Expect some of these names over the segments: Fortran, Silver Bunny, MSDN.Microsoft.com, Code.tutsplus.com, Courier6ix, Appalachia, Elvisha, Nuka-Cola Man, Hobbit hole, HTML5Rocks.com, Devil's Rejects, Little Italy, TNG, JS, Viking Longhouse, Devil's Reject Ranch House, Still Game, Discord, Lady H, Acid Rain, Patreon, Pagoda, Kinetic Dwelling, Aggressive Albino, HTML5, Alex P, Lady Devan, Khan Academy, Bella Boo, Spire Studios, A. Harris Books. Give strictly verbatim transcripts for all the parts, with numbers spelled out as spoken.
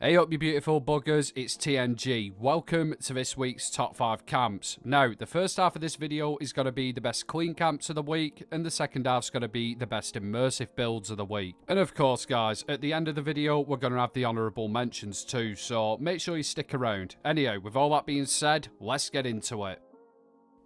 Hey up you beautiful buggers, it's T N G. Welcome to this week's top five camps. Now, the first half of this video is going to be the best clean camps of the week, and the second half's going to be the best immersive builds of the week. And of course guys, at the end of the video we're going to have the honourable mentions too, so make sure you stick around. Anyhow, with all that being said, let's get into it.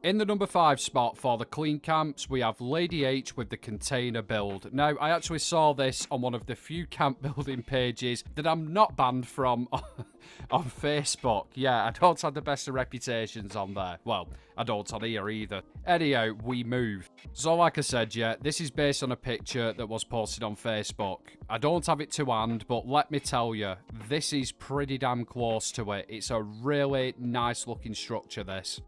In the number five spot for the clean camps, we have Lady H with the container build. Now, I actually saw this on one of the few camp building pages that I'm not banned from on Facebook. Yeah, I don't have the best of reputations on there. Well, I don't on here either. Anyhow, we move. So like I said, yeah, this is based on a picture that was posted on Facebook. I don't have it to hand, but let me tell you, this is pretty damn close to it. It's a really nice looking structure, this.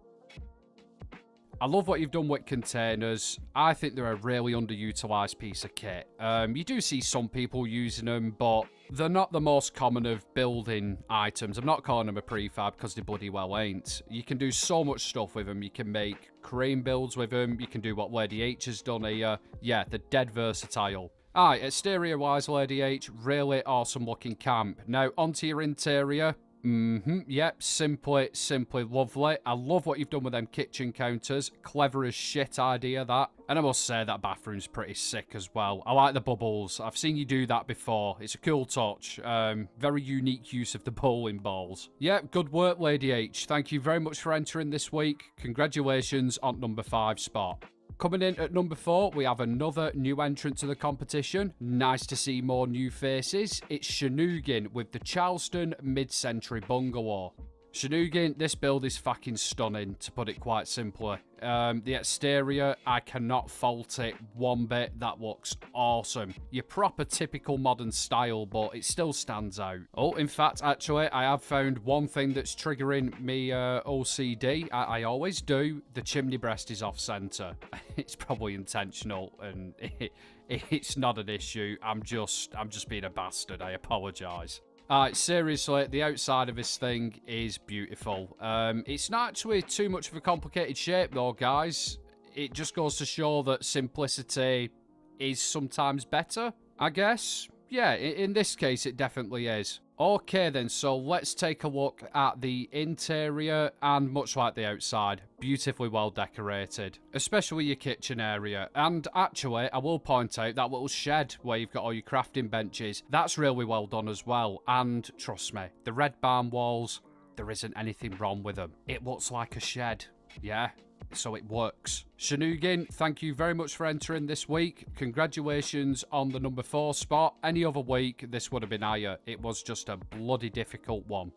I love what you've done with containers. I think they're a really underutilised piece of kit. Um, you do see some people using them, but they're not the most common of building items. I'm not calling them a prefab because they bloody well ain't. You can do so much stuff with them. You can make crane builds with them. You can do what Lady H has done here. Yeah, they're dead versatile. Aye, exterior-wise, Lady H, really awesome looking camp. Now, onto your interior. Mm-hmm, yep, simply, simply lovely. I love what you've done with them kitchen counters. Clever as shit idea, that. And I must say, that bathroom's pretty sick as well. I like the bubbles. I've seen you do that before. It's a cool touch. Um, very unique use of the bowling balls. Yep, good work, Lady H. Thank you very much for entering this week. Congratulations on number five spot. Coming in at number four, we have another new entrant to the competition. Nice to see more new faces. It's Shanoogin with the Charleston Mid-Century Bungalow. Shanoogin, this build is fucking stunning, to put it quite simply. Um, the exterior, I cannot fault it one bit. That looks awesome. Your proper typical modern style, but it still stands out. Oh, in fact, actually, I have found one thing that's triggering me uh, O C D. I, I always do. The chimney breast is off-center. It's probably intentional, and it, it's not an issue. I'm just, I'm just being a bastard. I apologise. Uh, seriously, the outside of this thing is beautiful. Um, it's not actually too much of a complicated shape though, guys. It just goes to show that simplicity is sometimes better, I guess. Yeah, in this case, it definitely is. Okay then, so let's take a look at the interior, and much like the outside, beautifully well decorated, especially your kitchen area. And actually, I will point out that little shed where you've got all your crafting benches, that's really well done as well. And trust me, the red barn walls, there isn't anything wrong with them. It looks like a shed, yeah, so it works. Shanoogin, thank you very much for entering this week. Congratulations on the number four spot. Any other week, this would have been higher. It was just a bloody difficult one.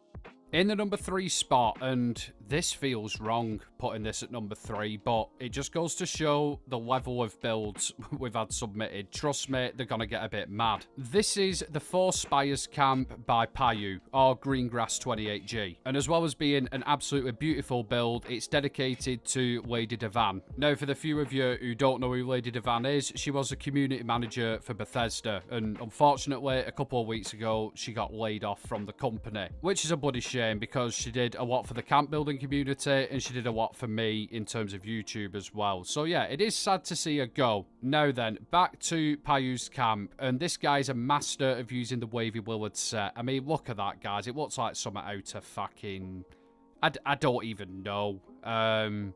In the number three spot, and this feels wrong putting this at number three, but it just goes to show the level of builds we've had submitted. Trust me, they're going to get a bit mad. This is the Four Spires Camp by Payu, or Greengrass twenty-eight G. And as well as being an absolutely beautiful build, it's dedicated to Lady Devan. Now, for the few of you who don't know who Lady Devan is, she was a community manager for Bethesda, and unfortunately, a couple of weeks ago, she got laid off from the company, which is a bloody shame. Because she did a lot for the camp building community, and she did a lot for me in terms of YouTube as well. So yeah, it is sad to see her go. Now then, back to Payu's camp, and this guy's a master of using the wavy Willard set. I mean, look at that, guys. It looks like some out of fucking... I, I don't even know. Um...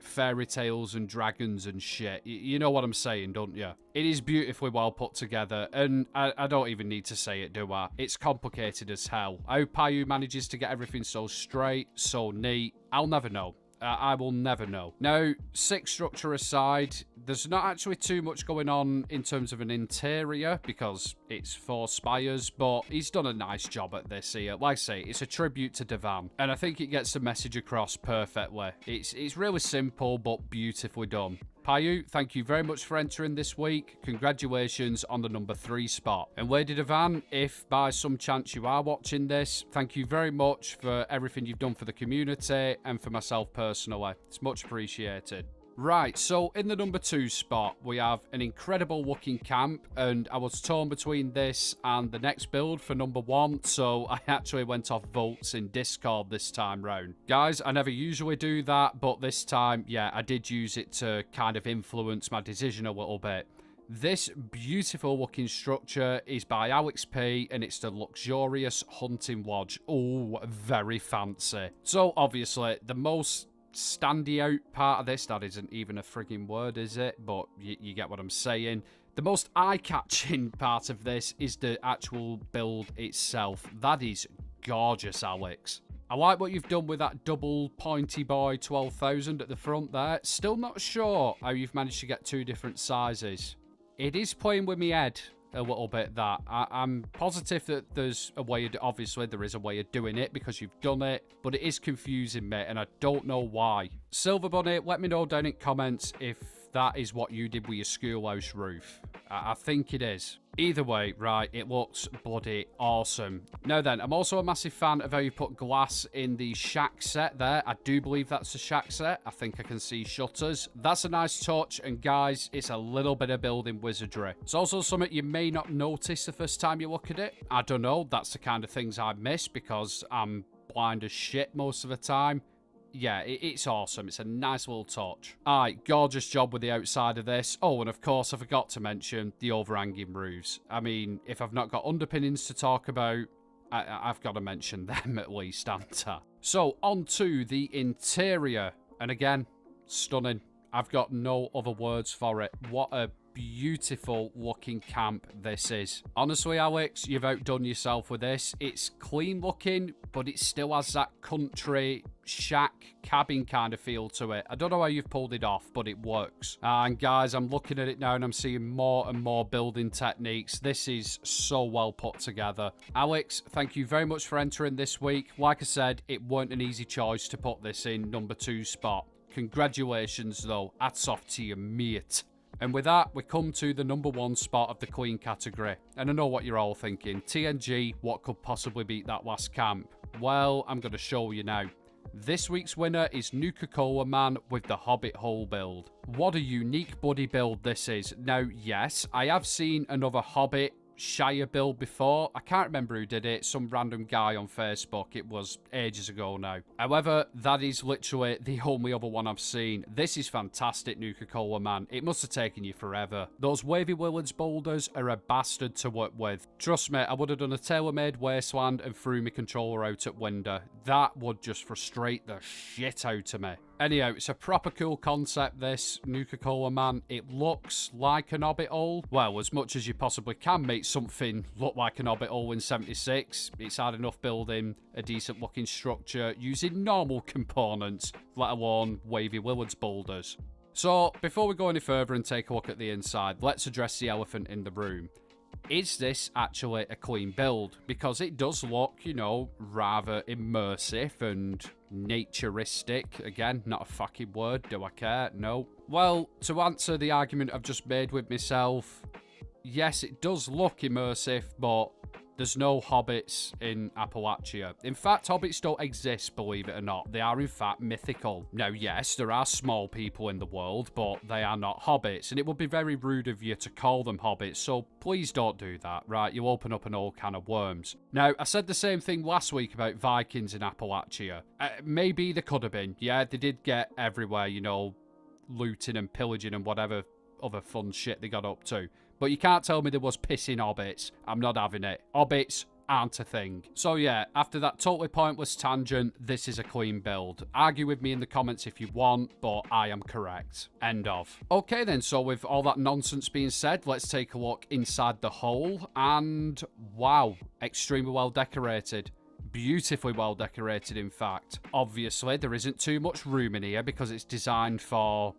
fairy tales and dragons and shit. You know what I'm saying, don't you? It is beautifully well put together, and I, I don't even need to say it, do I? It's complicated as hell. How Payu manages to get everything so straight, so neat, I'll never know. Uh, I will never know. Now, six structure aside, there's not actually too much going on in terms of an interior because it's four spires, but he's done a nice job at this here. Like I say, it's a tribute to Devan, and I think it gets the message across perfectly. It's, it's really simple, but beautifully done. Payu, thank you very much for entering this week. Congratulations on the number three spot. And Lady Devan, if by some chance you are watching this, thank you very much for everything you've done for the community and for myself personally. It's much appreciated. Right, so in the number two spot, we have an incredible looking camp, and I was torn between this and the next build for number one, so I actually went off votes in Discord this time round. Guys, I never usually do that, but this time, yeah, I did use it to kind of influence my decision a little bit. This beautiful looking structure is by Alex P and it's the Luxurious Hunting Lodge. Oh, very fancy. So obviously the most standy out part of this, that isn't even a frigging word, is it? But you, you get what I'm saying. The most eye-catching part of this is the actual build itself. That is gorgeous, Alex. I like what you've done with that double pointy boy twelve thousand at the front there. Still not sure how you've managed to get two different sizes. It is playing with me head a little bit, that. I I'm positive that there's a way, of, obviously there is a way of doing it because you've done it, but it is confusing me and I don't know why. Silver Bunny, let me know down in comments if that is what you did with your schoolhouse roof. I, I think it is. Either way, right, it looks bloody awesome. Now then, I'm also a massive fan of how you put glass in the shack set there. I do believe that's a shack set. I think I can see shutters. That's a nice touch, and guys, it's a little bit of building wizardry. It's also something you may not notice the first time you look at it. I don't know, that's the kind of things I miss because I'm blind as shit most of the time. Yeah, it's awesome. It's a nice little touch. All right, gorgeous job with the outside of this. Oh, and of course, I forgot to mention the overhanging roofs. I mean, if I've not got underpinnings to talk about, I I've got to mention them at least, haven't I? So, on to the interior. And again, stunning. I've got no other words for it. What a beautiful looking camp this is. Honestly, Alex, you've outdone yourself with this. It's clean looking, but it still has that country shack cabin kind of feel to it. I don't know how you've pulled it off, but it works. And guys, I'm looking at it now and I'm seeing more and more building techniques. This is so well put together. Alex, thank you very much for entering this week. Like I said, it weren't an easy choice to put this in number two spot. Congratulations though, hats off to you, mate. And with that, we come to the number one spot of the Queen category. And I know what you're all thinking. T N G, what could possibly beat that last camp? Well, I'm going to show you now. This week's winner is Nuka-Cola Man with the Hobbit Hole build. What a unique buddy build this is. Now, yes, I have seen another Hobbit Shire build before. I can't remember who did it, some random guy on Facebook. It was ages ago now. However, that is literally the only other one I've seen. This is fantastic, Nuka-Cola Man. It must have taken you forever. Those wavy Willards boulders are a bastard to work with. Trust me, I would have done a tailor-made wasteland and threw my controller out at window. That would just frustrate the shit out of me. Anyhow, it's a proper cool concept, this Nuka-Cola Man. It looks like an Hobbit hole. Well, as much as you possibly can make something look like an Hobbit hole in seventy-six, it's hard enough building a decent looking structure using normal components, let alone wavy Willards boulders. So, before we go any further and take a look at the inside, let's address the elephant in the room. Is this actually a clean build? Because it does look, you know, rather immersive and naturistic. Again, not a fucking word. Do I care? No. Well, to answer the argument I've just made with myself, yes, it does look immersive, but there's no hobbits in Appalachia. In fact, hobbits don't exist, believe it or not. They are, in fact, mythical. Now, yes, there are small people in the world, but they are not hobbits, and it would be very rude of you to call them hobbits, so please don't do that, right? You open up an old can of worms. Now, I said the same thing last week about Vikings in Appalachia. Uh, maybe they could have been. Yeah, they did get everywhere, you know, looting and pillaging and whatever other fun shit they got up to. But you can't tell me there was pissing hobbits. I'm not having it. Hobbits aren't a thing. So yeah, after that totally pointless tangent, this is a clean build. Argue with me in the comments if you want, but I am correct. End of. Okay then, so with all that nonsense being said, let's take a look inside the hole. And wow, extremely well decorated. Beautifully well decorated, in fact. Obviously, there isn't too much room in here because it's designed for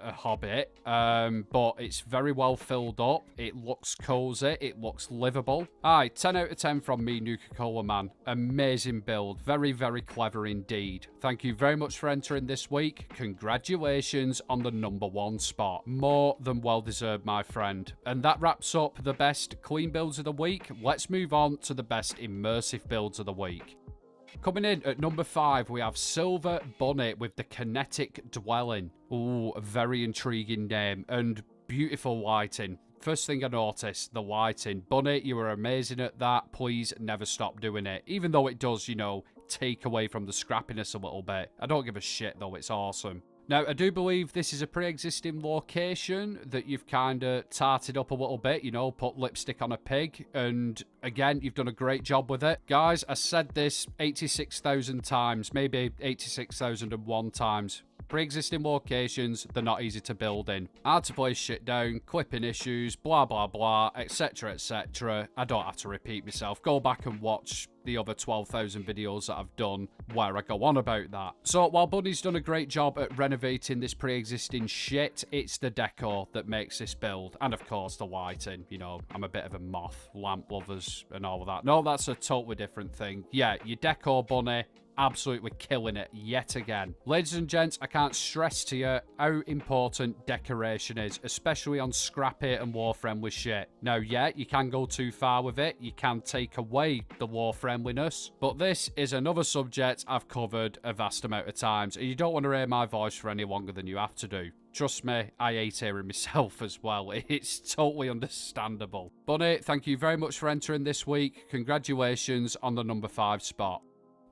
a hobbit, um, but it's very well filled up. It looks cozy. It looks livable. Aye, ten out of ten from me, Nuka-Cola Man. Amazing build. Very, very clever indeed. Thank you very much for entering this week. Congratulations on the number one spot. More than well deserved, my friend. And that wraps up the best clean builds of the week. Let's move on to the best immersive builds of the week. Coming in at number five, we have Silver Bunny with the Kinetic Dwelling. Ooh, a very intriguing name and beautiful lighting. First thing I noticed, the lighting. Bunny, you were amazing at that. Please never stop doing it. Even though it does, you know, take away from the scrappiness a little bit. I don't give a shit though, it's awesome. Now, I do believe this is a pre-existing location that you've kind of tarted up a little bit, you know, put lipstick on a pig. And again, you've done a great job with it. Guys, I said this eighty-six thousand times, maybe eighty-six thousand and one times. Pre-existing locations, they're not easy to build in. Hard to place shit down, clipping issues, blah, blah, blah, et cetera, et cetera. I don't have to repeat myself. Go back and watch the other twelve thousand videos that I've done where I go on about that. So while Bunny's done a great job at renovating this pre-existing shit, it's the decor that makes this build. And of course the lighting, you know, I'm a bit of a moth, lamp lovers and all of that. No, that's a totally different thing. Yeah, your decor, Bunny, absolutely killing it yet again. Ladies and gents, I can't stress to you how important decoration is, especially on scrappy and war-friendly shit. Now, yeah, you can go too far with it. You can take away the war-friendliness, but this is another subject I've covered a vast amount of times, and you don't want to hear my voice for any longer than you have to do. Trust me, I hate hearing myself as well. It's totally understandable. Bunny, thank you very much for entering this week. Congratulations on the number five spot.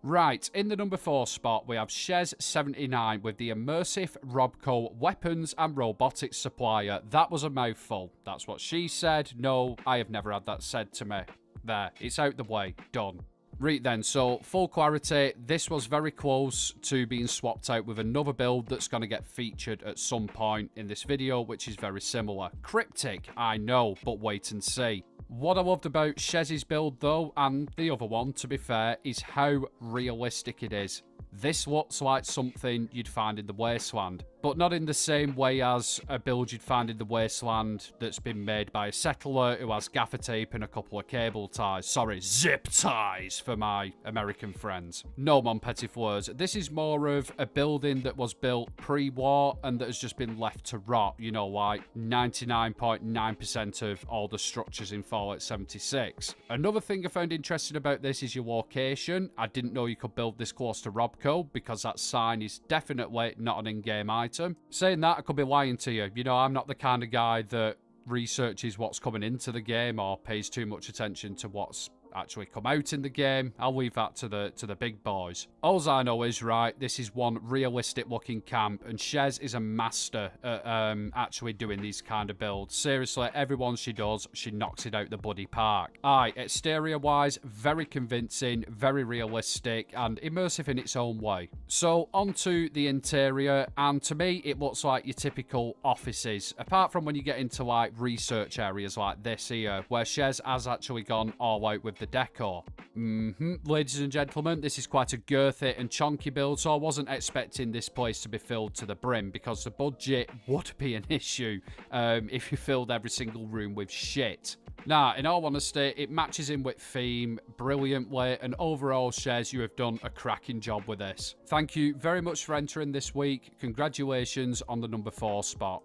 Right, in the number four spot, we have Chez seventy-nine with the immersive Robco Weapons and Robotics Supplier. That was a mouthful. That's what she said. No, I have never had that said to me. There, it's out the way. Done. Right then, so full clarity, this was very close to being swapped out with another build that's going to get featured at some point in this video, which is very similar. Cryptic, I know, but wait and see. What I loved about Chez's build though, and the other one to be fair, is how realistic it is. This looks like something you'd find in the wasteland, but not in the same way as a build you'd find in the wasteland that's been made by a settler who has gaffer tape and a couple of cable ties. Sorry, zip ties for my American friends. No, mon petit fleurs. This is more of a building that was built pre-war and that has just been left to rot. You know, like ninety-nine point nine percent of all the structures in Fallout seventy-six. Another thing I found interesting about this is your location. I didn't know you could build this close to Robco because that sign is definitely not an in-game item. Saying that, I could be lying to you. You know, I'm not the kind of guy that researches what's coming into the game or pays too much attention to what's actually come out in the game. I'll leave that to the to the big boys. All I know is, right, this is one realistic looking camp, and Chez is a master at um, actually doing these kind of builds. Seriously, everyone she does, she knocks it out the bloody park. Aye, exterior wise, very convincing, very realistic, and immersive in its own way. So onto the interior, and to me it looks like your typical offices, apart from when you get into like research areas like this here, where Chez has actually gone all out with the decor. Mm-hmm. Ladies and gentlemen, this is quite a girthy and chonky build, so I wasn't expecting this place to be filled to the brim because the budget would be an issue um, if you filled every single room with shit. Now, in all honesty, it matches in with theme brilliantly, and overall, Chez, you have done a cracking job with this. Thank you very much for entering this week. Congratulations on the number four spot.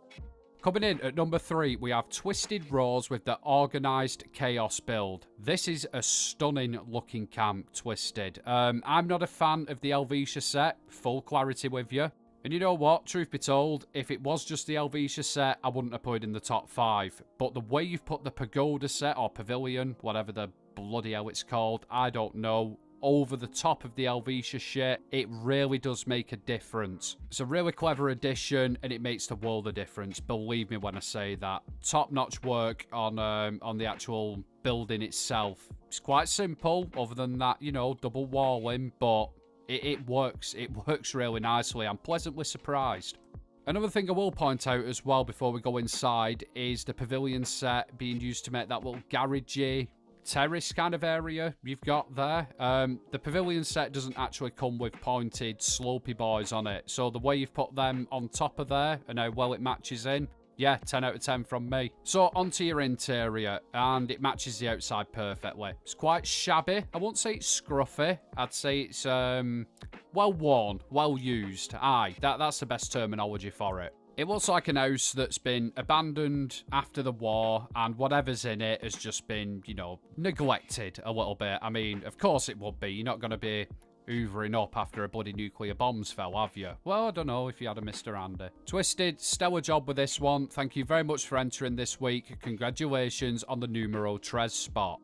Coming in at number three, we have Twisted Rose with the Organized Chaos build. This is a stunning looking camp, Twisted. Um, I'm not a fan of the Elvisha set, full clarity with you. And you know what, truth be told, if it was just the Elvisha set, I wouldn't have put it in the top five. But the way you've put the Pagoda set, or Pavilion, whatever the bloody hell it's called, I don't know, over the top of the Elvisha shit, it really does make a difference. It's a really clever addition, and it makes the world a difference. Believe me when I say that. Top-notch work on um, on the actual building itself. It's quite simple, other than that, you know, double walling, but it, it works. It works really nicely. I'm pleasantly surprised. Another thing I will point out as well before we go inside is the Pavilion set being used to make that little garagey terrace kind of area you've got there. Um, the Pavilion set doesn't actually come with pointed slopey boys on it, so the way you've put them on top of there and how well it matches in, yeah, ten out of ten from me. So onto your interior, and it matches the outside perfectly. It's quite shabby. I won't say it's scruffy. I'd say it's um, well worn, well used. Aye, that, that's the best terminology for it. It looks like an house that's been abandoned after the war, and whatever's in it has just been, you know, neglected a little bit. I mean, of course it would be. You're not going to be hoovering up after a bloody nuclear bombs fell, have you? Well, I don't know if you had a Mister Andy. Twisted, stellar job with this one. Thank you very much for entering this week. Congratulations on the numero tres spot.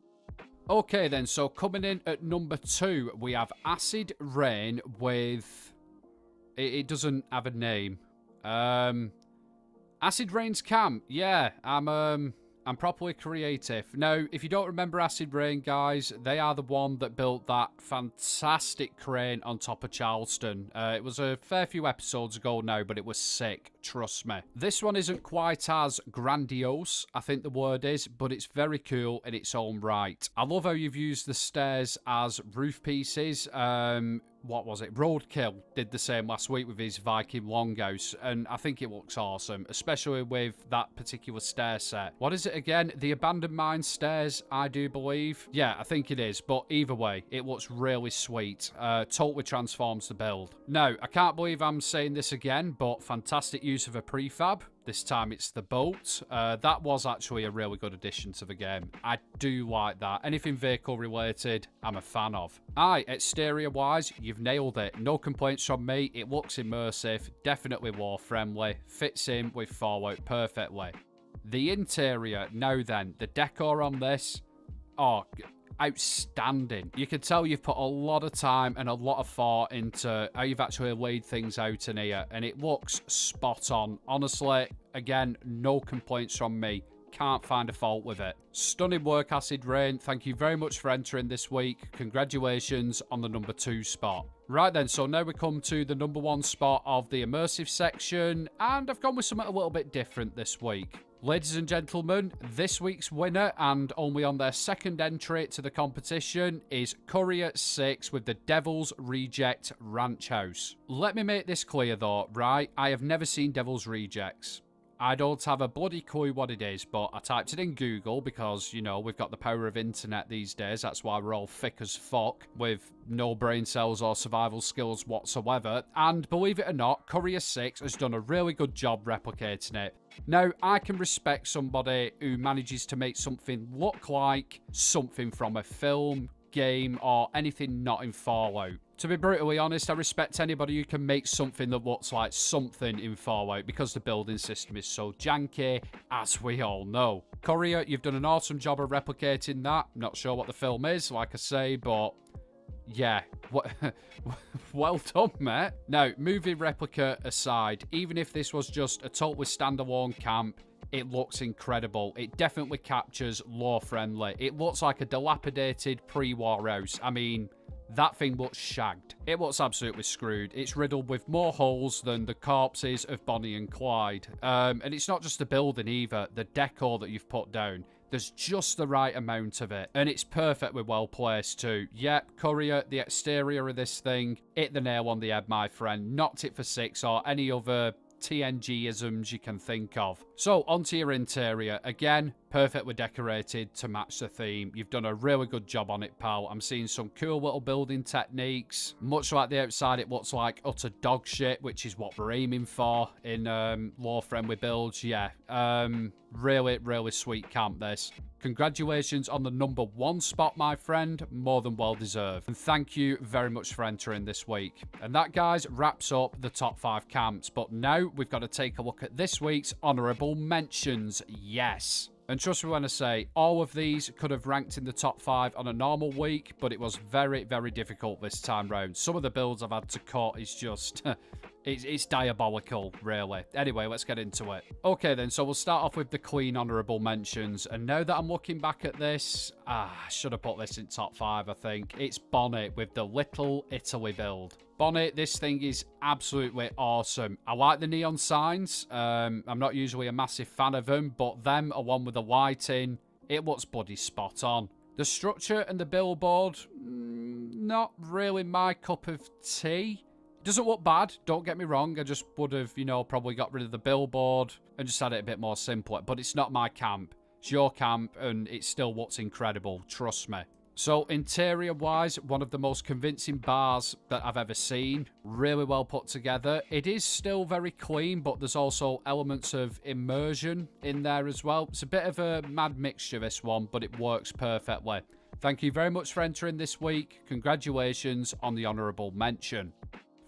Okay then, so coming in at number two, we have Acid Rain with... It, it doesn't have a name. Um, Acid Rain's camp. Yeah, I'm um, I'm properly creative. Now, if you don't remember Acid Rain, guys, they are the one that built that fantastic crane on top of Charleston. Uh, it was a fair few episodes ago now, but it was sick. Trust me. This one isn't quite as grandiose, I think the word is, but it's very cool in its own right. I love how you've used the stairs as roof pieces. Um... What was it? Roadkill did the same last week with his Viking Longhouse, and I think it looks awesome, especially with that particular stair set. What is it again? The Abandoned Mine Stairs, I do believe. Yeah, I think it is, but either way, it looks really sweet. Uh, totally transforms the build. Now, I can't believe I'm saying this again, but fantastic use of a prefab. This time it's the boat. Uh, that was actually a really good addition to the game. I do like that. Anything vehicle related, I'm a fan of. Aye, exterior wise, you've nailed it. No complaints from me. It looks immersive, definitely war friendly, fits in with Fallout perfectly. The interior, now then, the decor on this, oh, outstanding. You can tell you've put a lot of time and a lot of thought into how you've actually laid things out in here, and it looks spot on. Honestly, again, no complaints from me. Can't find a fault with it. Stunning work, Acid Rain. Thank you very much for entering this week. Congratulations on the number two spot. Right then, so now we come to the number one spot of the immersive section, and I've gone with something a little bit different this week. Ladies and gentlemen, this week's winner, and only on their second entry to the competition, is Courier six with the Devil's Reject Ranch House. Let me make this clear though, right? I have never seen Devil's Rejects. I don't have a bloody clue what it is, but I typed it in Google because, you know, we've got the power of internet these days. That's why we're all thick as fuck with no brain cells or survival skills whatsoever. And believe it or not, Courier six has done a really good job replicating it. Now, I can respect somebody who manages to make something look like something from a film, game, or anything not in Fallout. To be brutally honest, I respect anybody who can make something that looks like something in Fallout because the building system is so janky, as we all know. Courier, you've done an awesome job of replicating that. Not sure what the film is, like I say, but yeah, well done, mate. Now, movie replica aside, even if this was just a totally standalone camp, it looks incredible. It definitely captures lore-friendly. It looks like a dilapidated pre-war house. I mean, that thing looks shagged. It looks absolutely screwed. It's riddled with more holes than the corpses of Bonnie and Clyde. Um, and it's not just the building either. The decor that you've put down, there's just the right amount of it. And it's perfectly well placed too. Yep, Courier, the exterior of this thing, hit the nail on the head, my friend. Knocked it for six or any other T N G-isms you can think of. So, onto your interior. Again, perfectly decorated to match the theme. You've done a really good job on it, pal. I'm seeing some cool little building techniques. Much like the outside, it looks like utter dog shit, which is what we're aiming for in um, lore-friendly builds. Yeah, um, really, really sweet camp, this. Congratulations on the number one spot, my friend. More than well deserved. And thank you very much for entering this week. And that, guys, wraps up the top five camps. But now we've got to take a look at this week's honourable mentions. Yes. And trust me when I say, all of these could have ranked in the top five on a normal week, but it was very, very difficult this time round. Some of the builds I've had to cut is just... It's, it's diabolical, really. Anyway, let's get into it. Okay, then, so we'll start off with the clean honourable mentions. And now that I'm looking back at this, ah, I should have put this in top five, I think. It's Bonnet with the Little Italy build. Bonnet, this thing is absolutely awesome. I like the neon signs. Um, I'm not usually a massive fan of them, but them, along with the lighting, it looks bloody spot on. The structure and the billboard, not really my cup of tea. Doesn't look bad, don't get me wrong. I just would have, you know, probably got rid of the billboard and just had it a bit more simpler. But it's not my camp. It's your camp, and it's still what's incredible, trust me. So, interior-wise, one of the most convincing bars that I've ever seen. Really well put together. It is still very clean, but there's also elements of immersion in there as well. It's a bit of a mad mixture, this one, but it works perfectly. Thank you very much for entering this week. Congratulations on the honourable mention.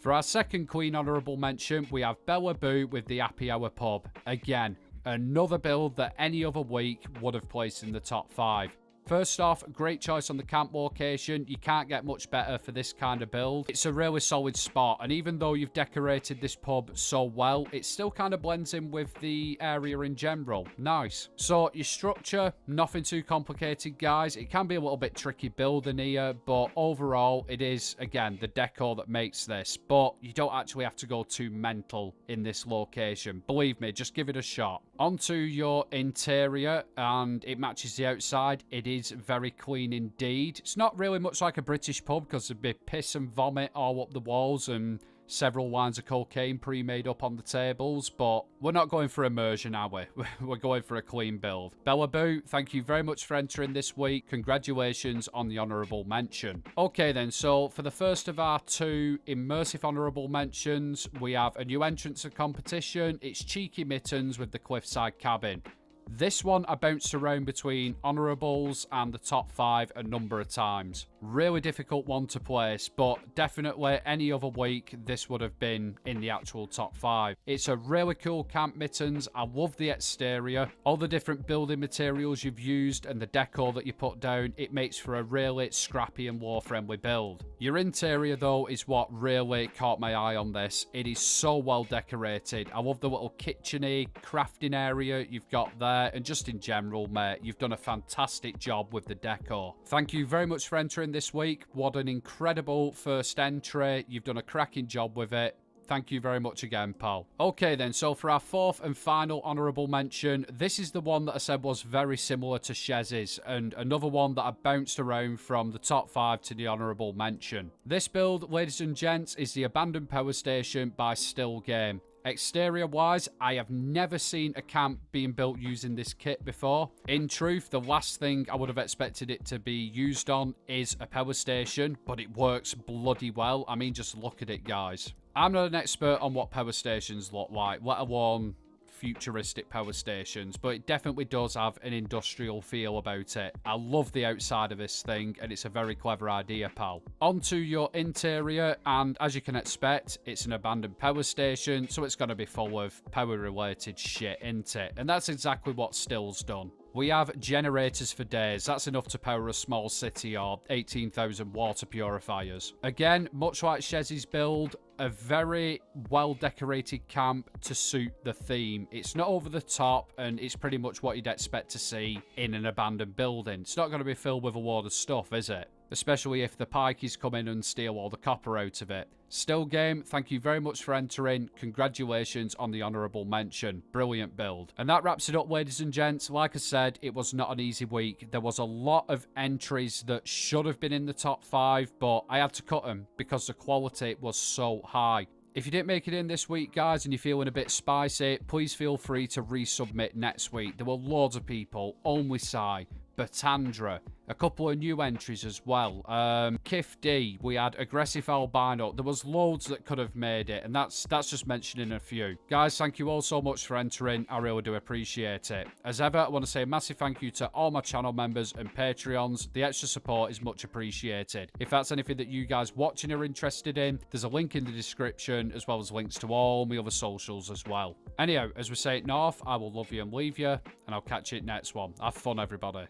For our second Queen Honourable Mention, we have Bella Boo with the Happy Hour Pub. Again, another build that any other week would have placed in the top five. First off, great choice on the camp location. You can't get much better for this kind of build. It's a really solid spot, and even though you've decorated this pub so well, it still kind of blends in with the area in general. Nice. So your structure, nothing too complicated, guys. It can be a little bit tricky building here, but overall it is, again, the decor that makes this, but you don't actually have to go too mental in this location. Believe me, just give it a shot. Onto your interior, and it matches the outside. It is very clean indeed. It's not really much like a British pub because there'd be piss and vomit all up the walls and several lines of cocaine pre-made up on the tables, but we're not going for immersion, are we? We're going for a clean build. Bella Boo, thank you very much for entering this week. Congratulations on the honourable mention. Okay then, so for the first of our two immersive honourable mentions, we have a new entrance of competition. It's Cheeky Mittens with the Cliffside Cabin. This one I bounced around between honourables and the top five a number of times. Really difficult one to place, but definitely any other week this would have been in the actual top five. It's a really cool camp, Mittens. I love the exterior, all the different building materials you've used and the decor that you put down. It makes for a really scrappy and war-friendly build. Your interior though is what really caught my eye on this. It is so well decorated. I love the little kitcheny crafting area you've got there. Uh, and just in general, mate, you've done a fantastic job with the decor. Thank you very much for entering this week. What an incredible first entry. You've done a cracking job with it. Thank you very much again, pal. Okay then, so for our fourth and final honourable mention, this is the one that I said was very similar to Chez's, and another one that I bounced around from the top five to the honourable mention. This build, ladies and gents, is the Abandoned Power Station by Still Game. Exterior wise, I have never seen a camp being built using this kit before. In truth, the last thing I would have expected it to be used on is a power station, but it works bloody well. I mean, just look at it, guys. I'm not an expert on what power stations look like, let alone futuristic power stations, but it definitely does have an industrial feel about it. I love the outside of this thing, and it's a very clever idea, pal. Onto your interior, and as you can expect, it's an abandoned power station, so it's going to be full of power-related shit, isn't it? And that's exactly what Still's done. We have generators for days. That's enough to power a small city or eighteen thousand water purifiers. Again, much like Chez's build, a very well-decorated camp to suit the theme. It's not over the top, and it's pretty much what you'd expect to see in an abandoned building. It's not going to be filled with a lot of stuff, is it? Especially if the pikeys come in and steal all the copper out of it. Still Game, thank you very much for entering. Congratulations on the honourable mention. Brilliant build. And that wraps it up, ladies and gents. Like I said, it was not an easy week. There was a lot of entries that should have been in the top five, but I had to cut them because the quality was so high. If you didn't make it in this week, guys, and you're feeling a bit spicy, please feel free to resubmit next week. There were loads of people. Only Sai, Batandra, a couple of new entries as well. Um, Kif D, we had Aggressive Albino. There was loads that could have made it, and that's that's just mentioning a few. Guys, thank you all so much for entering. I really do appreciate it. As ever, I want to say a massive thank you to all my channel members and Patreons. The extra support is much appreciated. If that's anything that you guys watching are interested in, there's a link in the description, as well as links to all my other socials as well. Anyhow, as we say it north, I will love you and leave you, and I'll catch you next one. Have fun, everybody.